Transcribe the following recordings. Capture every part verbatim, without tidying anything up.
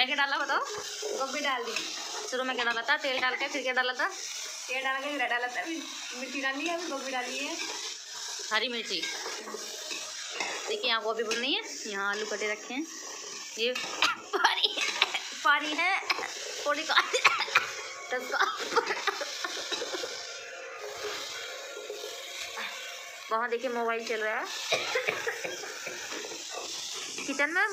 क्या क्या डाला बताओ? गोभी डाल दी, शुरू में क्या डाला था? तेल डाल के, फिर क्या डाला था? तेल डाल के डाला था, मिर्ची डाली है, गोभी डाली है, हरी मिर्ची। देखिए यहाँ गोभी भुन रही है, यहाँ आलू कटे रखे हैं, ये पानी पानी है थोड़ी का वहाँ। देखिए मोबाइल चल रहा है किचन में।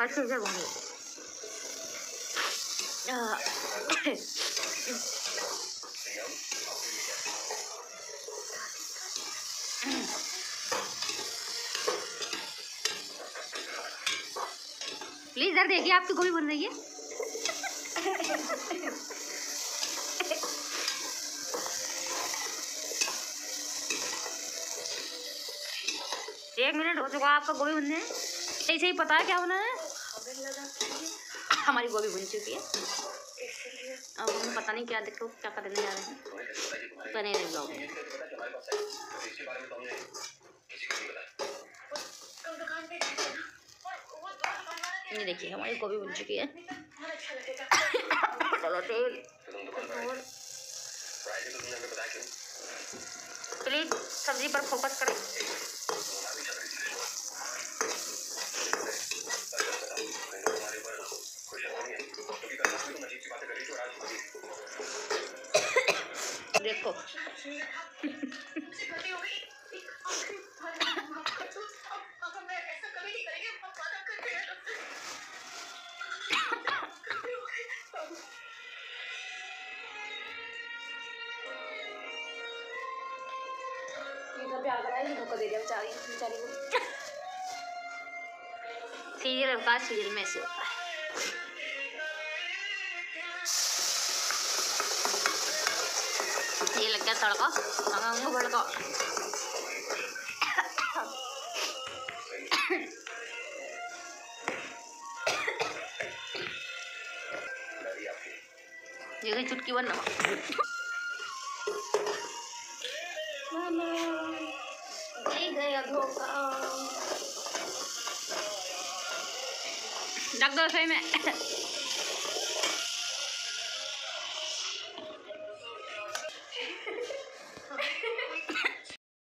अच्छे से घूमिए। प्लीज इधर देखिए, आपकी गोभी बन रही है। एक मिनट हो चुका, आपका गोभी बनने है। ऐसे ही पता है क्या होना है? हमारी गोभी बन चुकी है। अब पता नहीं क्या देखो क्या करने जा रहे हैं, बने रहे। ये देखिए हमारी गोभी बन चुकी है। प्लीज सब्जी पर फोकस करें। देखो दे दिया बेचारी बेचारी को। सीरियल का सीरियल में ऐसे होता है। ये लग गया तड़का, अंगों भड़का। ये चुटकी बन रहा डॉक्टर सही में।